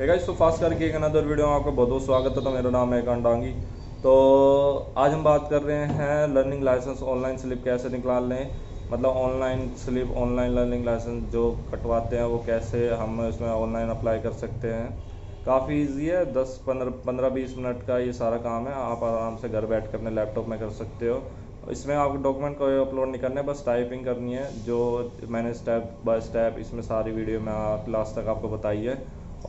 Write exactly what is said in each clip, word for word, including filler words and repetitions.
है गाइस। तो फास्ट करके एक अनदर वीडियो में आपका बहुत बहुत स्वागत है। तो मेरा नाम है डांगी। तो आज हम बात कर रहे हैं लर्निंग लाइसेंस ऑनलाइन स्लिप कैसे निकाल लें, मतलब online slip online learning licence जो कटवाते हैं वो कैसे हम इसमें ऑनलाइन अप्लाई कर सकते हैं। काफ़ी इजी है, दस पंद्रह पंद्रह बीस मिनट का ये सारा काम है। आप आराम से घर बैठ कर अपने लैपटॉप में कर सकते हो। इसमें आपको डॉक्यूमेंट कोई अपलोड नहीं करना है, बस टाइपिंग करनी है जो मैंने स्टेप बाय स्टेप इसमें सारी वीडियो में लास्ट तक आपको बताई है।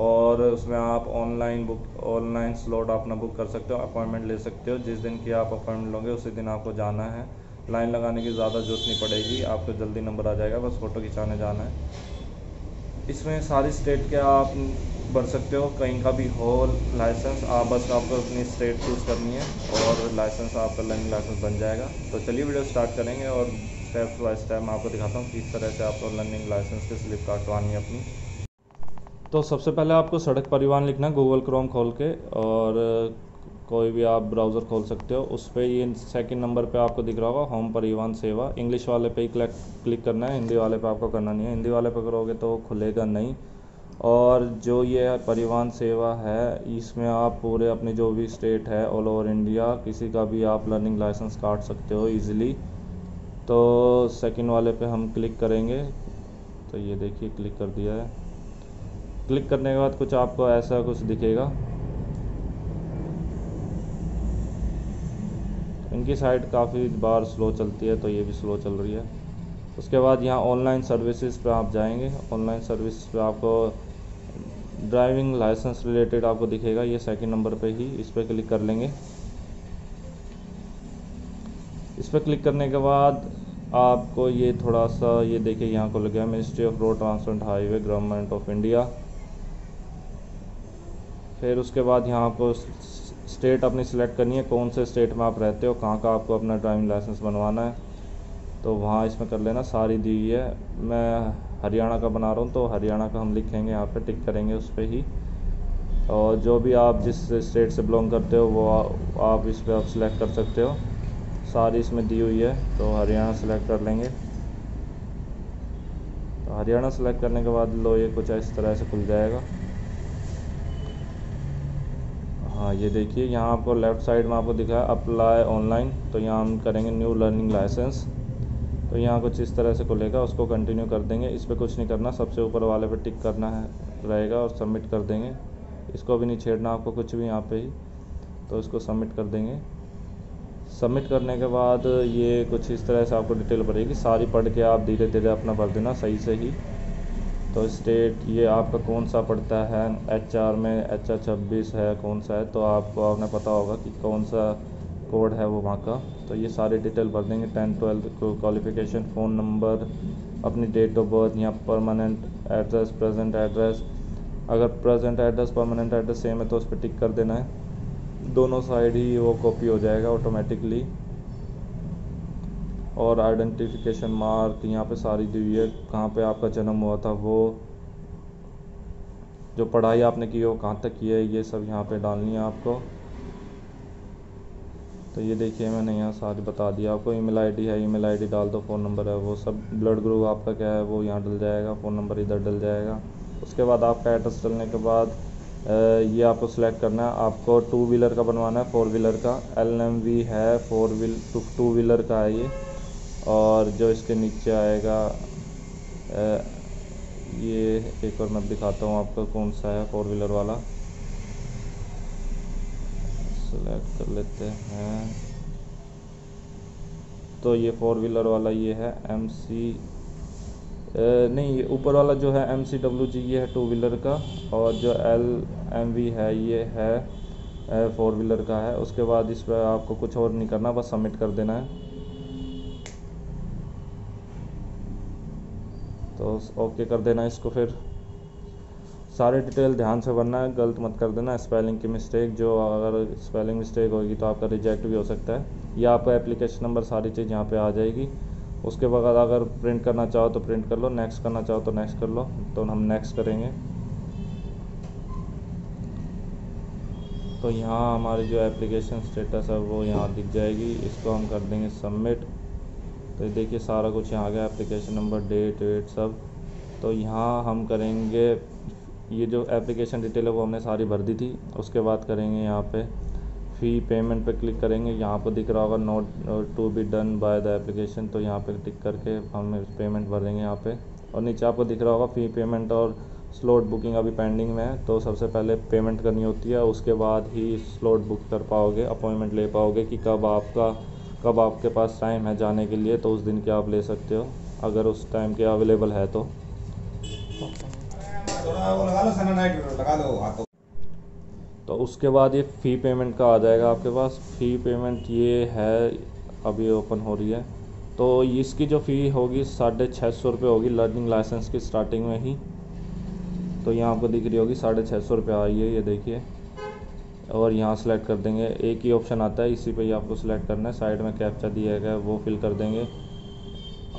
और उसमें आप ऑनलाइन बुक ऑनलाइन स्लॉट अपना बुक कर सकते हो, अपॉइंटमेंट ले सकते हो। जिस दिन की आप अपॉइंटमेंट लोगे उसी दिन आपको जाना है, लाइन लगाने की ज़्यादा जरूरत नहीं पड़ेगी, आपको जल्दी नंबर आ जाएगा, बस फ़ोटो खिंचाने जाना है। इसमें सारी स्टेट के आप भर सकते हो, कहीं का भी हो लाइसेंस, आप बस आपको अपनी स्टेट चूज़ करनी है और लाइसेंस आपका लर्निंग लाइसेंस बन जाएगा। तो चलिए वीडियो स्टार्ट करेंगे और स्टेप बाई स्टेप मैं आपको दिखाता हूँ किस तरह से आपको लर्निंग लाइसेंस की स्लिप काटवानी है अपनी। तो सबसे पहले आपको सड़क परिवहन लिखना है गूगल क्रोम खोल के, और कोई भी आप ब्राउज़र खोल सकते हो। उस पर ये सेकंड नंबर पे आपको दिख रहा होगा होम परिवहन सेवा, इंग्लिश वाले पे ही क्लिक क्लिक करना है, हिंदी वाले पे आपको करना नहीं है। हिंदी वाले पे करोगे तो खुलेगा नहीं। और जो ये परिवहन सेवा है इसमें आप पूरे अपने जो भी स्टेट है ऑल ओवर इंडिया किसी का भी आप लर्निंग लाइसेंस काट सकते हो ईजिली। तो सेकेंड वाले पर हम क्लिक करेंगे, तो ये देखिए क्लिक कर दिया है। क्लिक करने के बाद कुछ आपको ऐसा कुछ दिखेगा, इनकी साइट काफ़ी बार स्लो चलती है तो ये भी स्लो चल रही है। उसके बाद यहाँ ऑनलाइन सर्विसेज पर आप जाएंगे, ऑनलाइन सर्विसेज पर आपको ड्राइविंग लाइसेंस रिलेटेड आपको दिखेगा, ये सेकंड नंबर पे ही इस पर क्लिक कर लेंगे। इस पर क्लिक करने के बाद आपको ये थोड़ा सा ये देखिए यहाँ खुल गया, ministry of road transport highway government of India. फिर उसके बाद यहाँ आपको स्टेट अपनी सिलेक्ट करनी है, कौन से स्टेट में आप रहते हो, कहाँ का आपको अपना ड्राइविंग लाइसेंस बनवाना है, तो वहाँ इसमें कर लेना। सारी दी हुई है, मैं हरियाणा का बना रहा हूँ तो हरियाणा का हम लिखेंगे यहाँ पर, टिक करेंगे उस पर ही। और जो भी आप जिस स्टेट से बिलोंग करते हो वो आप इस पर आप सिलेक्ट कर सकते हो, सारी इसमें दी हुई है। तो हरियाणा सेलेक्ट कर लेंगे। तो हरियाणा सेलेक्ट करने के बाद लो ये कुछ इस तरह से खुल जाएगा। हाँ ये देखिए यहाँ आपको लेफ़्ट साइड में आपको दिखा है अप्लाई ऑनलाइन, तो यहाँ हम करेंगे न्यू लर्निंग लाइसेंस। तो यहाँ कुछ इस तरह से खुलेगा, उसको कंटिन्यू कर देंगे। इस पर कुछ नहीं करना, सबसे ऊपर वाले पर टिक करना है रहेगा और सबमिट कर देंगे। इसको भी नहीं छेड़ना आपको कुछ भी यहाँ पर ही, तो इसको सबमिट कर देंगे। सबमिट करने के बाद ये कुछ इस तरह से आपको डिटेल भरेगी, सारी पढ़ के आप धीरे धीरे अपना भर देना सही से ही। तो स्टेट ये आपका कौन सा पड़ता है, एच आर में एच आर छब्बीस है कौन सा है, तो आपको आपने पता होगा कि कौन सा कोड है वो वहाँ का। तो ये सारी डिटेल भर देंगे, tenth twelfth qualification, phone number, अपनी डेट ऑफ बर्थ, यहाँ परमानेंट एड्रेस, प्रेजेंट एड्रेस, अगर present address permanent address same है तो उस पर टिक कर देना है। दोनों साइड ही वो कॉपी हो जाएगा ऑटोमेटिकली। और आइडेंटिफिकेशन मार्क यहाँ पे सारी दी हुई है, कहाँ पे आपका जन्म हुआ था वो, जो पढ़ाई आपने की हो कहाँ तक की है, ये सब यहाँ पे डालनी है आपको। तो ये देखिए मैंने यहाँ सारी बता दिया आपको। ईमेल आईडी है, ईमेल आईडी डाल दो, फ़ोन नंबर है वो सब, ब्लड ग्रुप आपका क्या है वो यहाँ डल जाएगा, फ़ोन नंबर इधर डल जाएगा। उसके बाद आपका एड्रेस डलने के बाद ये आपको सिलेक्ट करना है, आपको टू व्हीलर का बनवाना है, फोर व्हीलर का एल एम वी है, फोर व्हील टू व्हीलर का है ये। और जो इसके नीचे आएगा ये एक और मैं दिखाता हूँ आपको कौन सा है, फोर व्हीलर वाला सिलेक्ट कर लेते हैं। तो ये फोर व्हीलर वाला ये है एम सी नहीं, ऊपर वाला जो है एम सी डब्ल्यू जी ये है टू व्हीलर का, और जो एल एम वी है ये है फोर व्हीलर का है। उसके बाद इस पर आपको कुछ और नहीं करना, बस सबमिट कर देना है। तो ओके कर देना इसको। फिर सारे डिटेल ध्यान से भरना है, गलत मत कर देना, स्पेलिंग की मिस्टेक, जो अगर स्पेलिंग मिस्टेक होगी तो आपका रिजेक्ट भी हो सकता है। या आपका एप्लीकेशन नंबर सारी चीज़ यहाँ पर आ जाएगी। उसके बाद अगर प्रिंट करना चाहो तो प्रिंट कर लो, नेक्स्ट करना चाहो तो नेक्स्ट कर लो, तो हम नेक्स्ट करेंगे। तो यहाँ हमारी जो एप्लीकेशन स्टेटस है वो यहाँ दिख जाएगी, इसको हम कर देंगे सबमिट। तो देखिए सारा कुछ यहाँ आ गया, एप्लीकेशन नंबर, डेट वेट सब। तो यहाँ हम करेंगे ये जो एप्लीकेशन डिटेल है वो हमने सारी भर दी थी। उसके बाद करेंगे यहाँ पे फ़ी पेमेंट पे क्लिक करेंगे, यहाँ पर दिख रहा होगा not to be done by the application, तो यहाँ पे टिक करके हम पेमेंट भर देंगे यहाँ पे। और नीचे आपको दिख रहा होगा फ़ी पेमेंट और स्लॉट बुकिंग अभी पेंडिंग में है, तो सबसे पहले पेमेंट करनी होती है, उसके बाद ही स्लॉट बुक कर पाओगे, अपॉइंटमेंट ले पाओगे कि कब आपका कब आपके पास टाइम है जाने के लिए, तो उस दिन के आप ले सकते हो अगर उस टाइम के अवेलेबल है तो। तो उसके बाद ये फ़ी पेमेंट का आ जाएगा आपके पास। फ़ी पेमेंट ये है, अभी ओपन हो रही है, तो इसकी जो फ़ी होगी साढ़े छः सौ रुपये होगी लर्निंग लाइसेंस की स्टार्टिंग में ही। तो यहाँ आपको दिख रही होगी साढ़े छः सौ रुपये आई है, ये देखिए। और यहाँ सेलेक्ट कर देंगे, एक ही ऑप्शन आता है, इसी पे ही आपको सेलेक्ट करना है। साइड में कैप्चा दिया गया है वो फिल कर देंगे,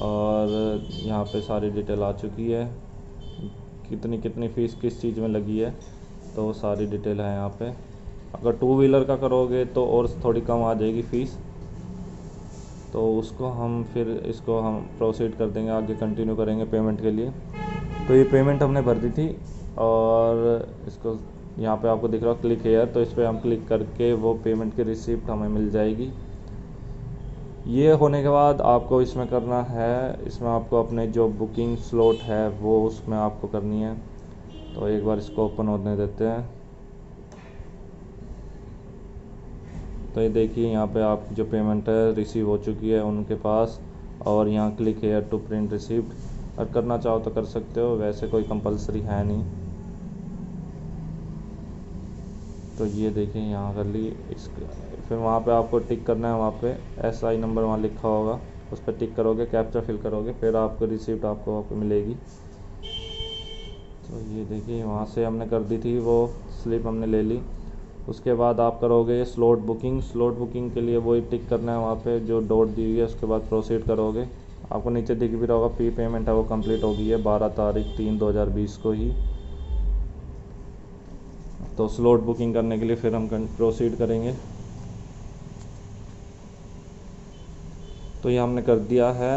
और यहाँ पे सारी डिटेल आ चुकी है, कितनी कितनी फ़ीस किस चीज़ में लगी है, तो सारी डिटेल है यहाँ पे। अगर टू व्हीलर का करोगे तो और थोड़ी कम आ जाएगी फ़ीस, तो उसको हम फिर इसको हम प्रोसीड कर देंगे, आगे कंटिन्यू करेंगे पेमेंट के लिए। तो ये पेमेंट हमने भर दी थी, और इसको यहाँ पे आपको दिख रहा है क्लिक हेयर, तो इस पर हम क्लिक करके वो पेमेंट की रिसिप्ट हमें मिल जाएगी। ये होने के बाद आपको इसमें करना है, इसमें आपको अपने जो बुकिंग स्लॉट है वो उसमें आपको करनी है। तो एक बार इसको ओपन होने देते हैं। तो ये देखिए यहाँ पे आपकी जो पेमेंट है रिसीव हो चुकी है उनके पास, और यहाँ click here to print receipt, अगर करना चाहो तो कर सकते हो, वैसे कोई कंपलसरी है नहीं। तो ये देखिए यहाँ कर ली, इस फिर वहाँ पे आपको टिक करना है, वहाँ पे एस आई नंबर वहाँ लिखा होगा उस पर टिक करोगे, कैप्चा फिल करोगे, फिर आपको रिसिप्ट आपको वहाँ पर मिलेगी। तो ये देखिए वहाँ से हमने कर दी थी वो स्लिप हमने ले ली। उसके बाद आप करोगे स्लॉट बुकिंग, स्लॉट बुकिंग के लिए वही टिक करना है वहाँ पे जो डॉट दी हुई है, उसके बाद प्रोसीड करोगे। आपको नीचे दिख भी रहा होगा फी पेमेंट है वो कम्प्लीट हो गई है बारह तारीख तीन दो हज़ार बीस को ही। तो स्लॉट बुकिंग करने के लिए फिर हम प्रोसीड करेंगे। तो ये हमने कर दिया है।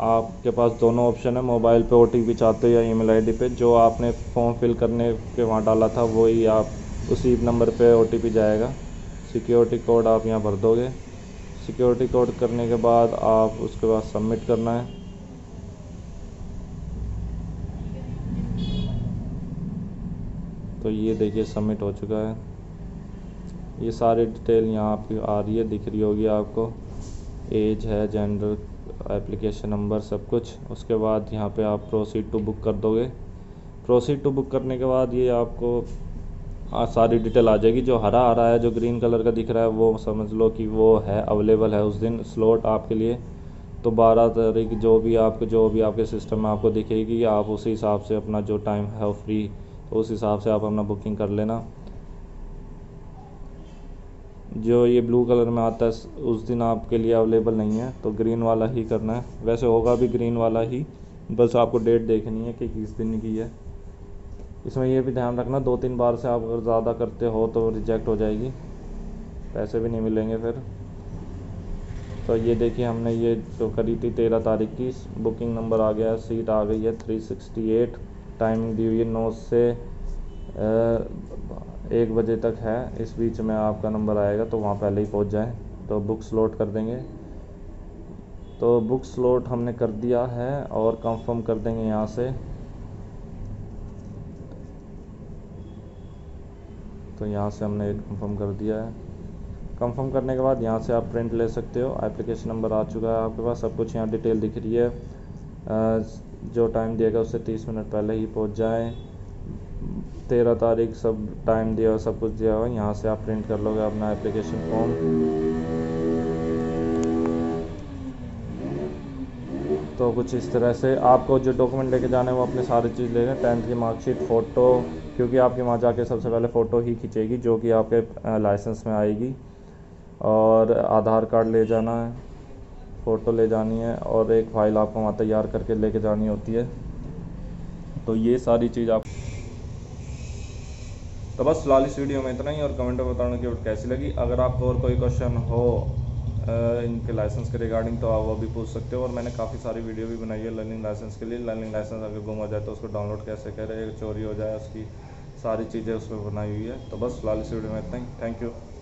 आपके पास दोनों ऑप्शन है, मोबाइल पे ओटीपी चाहते हो या ईमेल आईडी पे, जो आपने फॉर्म फिल करने के वहाँ डाला था वही आप उसी नंबर पे ओटीपी जाएगा। सिक्योरिटी कोड आप यहाँ भर दोगे, सिक्योरिटी कोड करने के बाद आप उसके बाद सबमिट करना है। तो ये देखिए सबमिट हो चुका है। ये सारी डिटेल यहाँ आपकी आ रही है, दिख रही होगी आपको, एज है, जेंडर, एप्लीकेशन नंबर, सब कुछ। उसके बाद यहाँ पे आप प्रोसीड टू बुक कर दोगे। प्रोसीड टू बुक करने के बाद ये आपको आ, सारी डिटेल आ जाएगी। जो हरा आ रहा है, जो ग्रीन कलर का दिख रहा है, वो समझ लो कि वो है अवेलेबल है उस दिन स्लॉट आपके लिए। तो बारह तारीख जो भी आपके जो भी आपके सिस्टम में आपको दिखेगी, आप उसी हिसाब से अपना जो टाइम है वो फ्री, तो उस हिसाब से आप अपना बुकिंग कर लेना। जो ये ब्लू कलर में आता है उस दिन आपके लिए अवेलेबल नहीं है, तो ग्रीन वाला ही करना है। वैसे होगा भी ग्रीन वाला ही, बस आपको डेट देखनी है कि किस दिन की है। इसमें यह भी ध्यान रखना, दो तीन बार से आप अगर ज़्यादा करते हो तो रिजेक्ट हो जाएगी, पैसे भी नहीं मिलेंगे फिर। तो ये देखिए हमने ये जो करी थी तेरह तारीख की, बुकिंग नंबर आ गया, सीट आ गई है थ्री सिक्सटी एट, टाइमिंग दी हुई है नौ से एक बजे तक है, इस बीच में आपका नंबर आएगा तो वहाँ पहले ही पहुँच जाए। तो बुक स्लॉट कर देंगे, तो बुक स्लॉट हमने कर दिया है और कंफर्म कर देंगे यहाँ से। तो यहाँ से हमने कंफर्म कर दिया है। कंफर्म करने के बाद यहाँ से आप प्रिंट ले सकते हो, एप्लीकेशन नंबर आ चुका है आपके पास, सब कुछ यहाँ डिटेल दिख रही है। जो टाइम दिया गया उससे तीस मिनट पहले ही पहुँच जाए, तेरह तारीख सब टाइम दिया हुआ, सब कुछ दिया हुआ। यहाँ से आप प्रिंट कर लोगे अपना एप्लीकेशन फॉर्म। तो कुछ इस तरह से आपको जो डॉक्यूमेंट लेके जाना है वो अपने सारी चीज़ लेगा, टेंथ की मार्कशीट, फ़ोटो, क्योंकि आपके वहाँ जाके सबसे पहले फ़ोटो ही खींचेगी जो कि आपके लाइसेंस में आएगी, और आधार कार्ड ले जाना है, फ़ोटो ले जानी है, और एक फ़ाइल आपको वहाँ तैयार करके लेके जानी होती है। तो ये सारी चीज़ आप, तो बस फिलहाल इस वीडियो में इतना ही, और कमेंट में बताना कि कैसी लगी। अगर आपको और कोई क्वेश्चन हो इनके लाइसेंस के रिगार्डिंग तो आप वो भी पूछ सकते हो। और मैंने काफ़ी सारी वीडियो भी बनाई है लर्निंग लाइसेंस के लिए, लर्निंग लाइसेंस अगर गुम हो जाए तो उसको डाउनलोड कैसे करें, चोरी हो जाए उसकी सारी चीज़ें उसमें बनाई हुई है। तो बस फिलहाल इस वीडियो में इतना ही। Thank you.